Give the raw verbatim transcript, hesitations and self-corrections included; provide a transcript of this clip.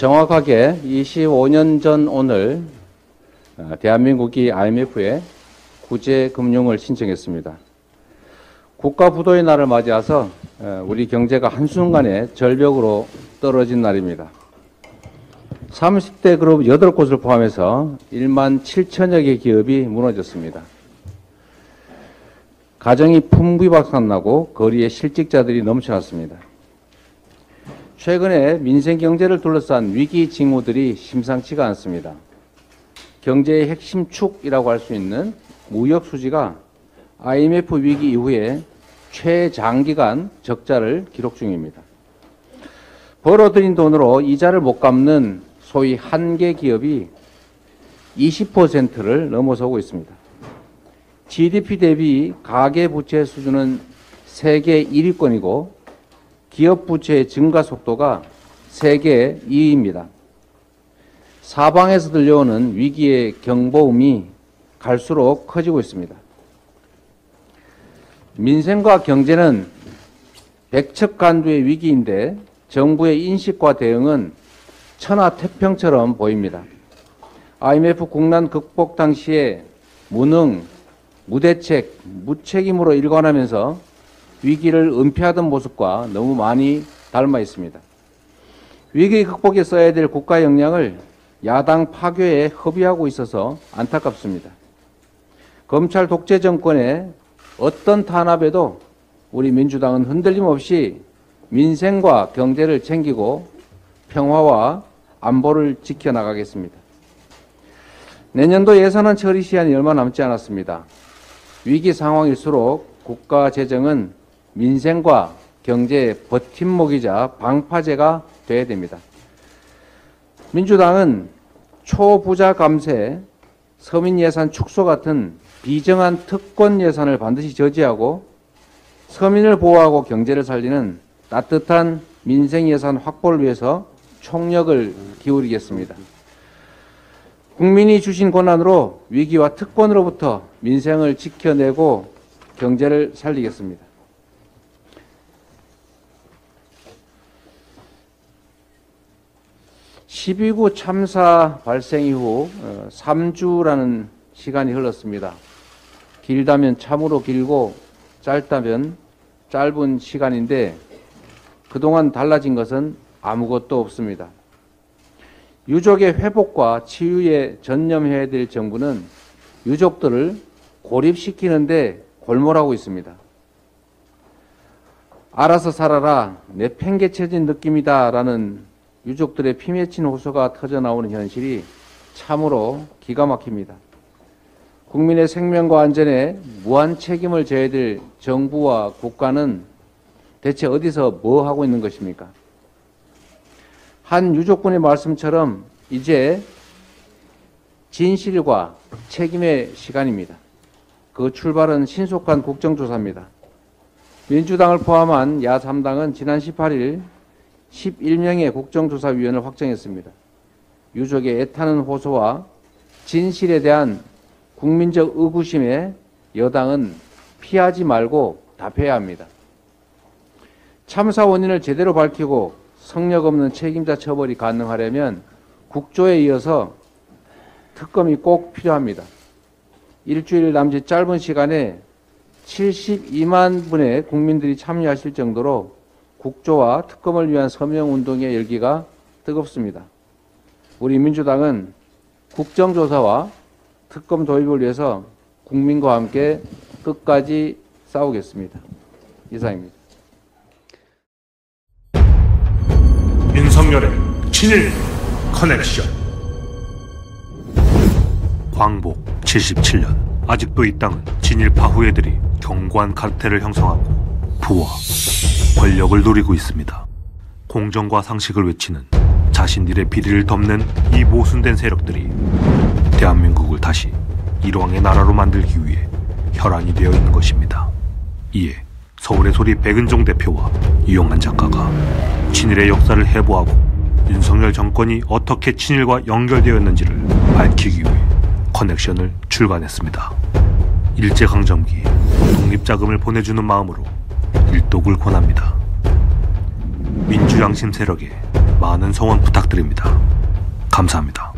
정확하게 이십오 년 전 오늘 대한민국이 아이엠에프에 구제금융을 신청했습니다. 국가부도의 날을 맞이해서 우리 경제가 한순간에 절벽으로 떨어진 날입니다. 삼십 대 그룹 여덟 곳을 포함해서 일만 칠천여 개 기업이 무너졌습니다. 가정이 풍비박산나고 거리에 실직자들이 넘쳐났습니다. 최근에 민생경제를 둘러싼 위기 징후들이 심상치가 않습니다. 경제의 핵심 축이라고 할 수 있는 무역 수지가 아이엠에프 위기 이후에 최장기간 적자를 기록 중입니다. 벌어들인 돈으로 이자를 못 갚는 소위 한계 기업이 이십 퍼센트를 넘어서고 있습니다. 지디피 대비 가계부채 수준은 세계 일 위권이고 기업부채의 증가 속도가 세계 이 위입니다. 사방에서 들려오는 위기의 경보음이 갈수록 커지고 있습니다. 민생과 경제는 백척간두의 위기인데 정부의 인식과 대응은 천하태평처럼 보입니다. 아이엠에프 국난 극복 당시에 무능, 무대책, 무책임으로 일관하면서 위기를 은폐하던 모습과 너무 많이 닮아 있습니다. 위기 극복에 써야 될 국가 역량을 야당 파괴에 허비하고 있어서 안타깝습니다. 검찰 독재 정권의 어떤 탄압에도 우리 민주당은 흔들림 없이 민생과 경제를 챙기고 평화와 안보를 지켜나가겠습니다. 내년도 예산안 처리 시한이 얼마 남지 않았습니다. 위기 상황일수록 국가 재정은 민생과 경제의 버팀목이자 방파제가 돼야 됩니다. 민주당은 초부자 감세, 서민예산 축소 같은 비정한 특권 예산을 반드시 저지하고 서민을 보호하고 경제를 살리는 따뜻한 민생예산 확보를 위해서 총력을 기울이겠습니다. 국민이 주신 권한으로 위기와 특권으로부터 민생을 지켜내고 경제를 살리겠습니다. 십이 구 참사 발생 이후 삼 주라는 시간이 흘렀습니다. 길다면 참으로 길고 짧다면 짧은 시간인데 그동안 달라진 것은 아무것도 없습니다. 유족의 회복과 치유에 전념해야 될 정부는 유족들을 고립시키는 데 골몰하고 있습니다. 알아서 살아라, 내팽개쳐진 느낌이다 라는 유족들의 피맺힌 호소가 터져나오는 현실이 참으로 기가 막힙니다. 국민의 생명과 안전에 무한 책임을 져야 될 정부와 국가는 대체 어디서 뭐 하고 있는 것입니까? 한 유족분의 말씀처럼 이제 진실과 책임의 시간입니다. 그 출발은 신속한 국정조사입니다. 민주당을 포함한 야삼 당은 지난 십팔 일 십일 명의 국정조사위원을 확정했습니다. 유족의 애타는 호소와 진실에 대한 국민적 의구심에 여당은 피하지 말고 답해야 합니다. 참사 원인을 제대로 밝히고 성역 없는 책임자 처벌이 가능하려면 국조에 이어서 특검이 꼭 필요합니다. 일주일 남짓 짧은 시간에 칠십이만 분의 국민들이 참여하실 정도로 국조와 특검을 위한 서명운동의 열기가 뜨겁습니다. 우리 민주당은 국정조사와 특검 도입을 위해서 국민과 함께 끝까지 싸우겠습니다. 이상입니다. 윤석열의 친일 커넥션. 광복 칠십칠 년, 아직도 이 땅은 친일파 후예들이 견고한 카르텔을 형성하고 부와 권력을 누리고 있습니다. 공정과 상식을 외치는 자신들의 비리를 덮는 이 모순된 세력들이 대한민국을 다시 일왕의 나라로 만들기 위해 혈안이 되어 있는 것입니다. 이에 서울의 소리 백은종 대표와 이용한 작가가 친일의 역사를 해부하고 윤석열 정권이 어떻게 친일과 연결되었는지를 밝히기 위해 커넥션을 출간했습니다. 일제강점기 독립자금을 보내주는 마음으로 일독을 권합니다. 민주양심 세력의 많은 성원 부탁드립니다. 감사합니다.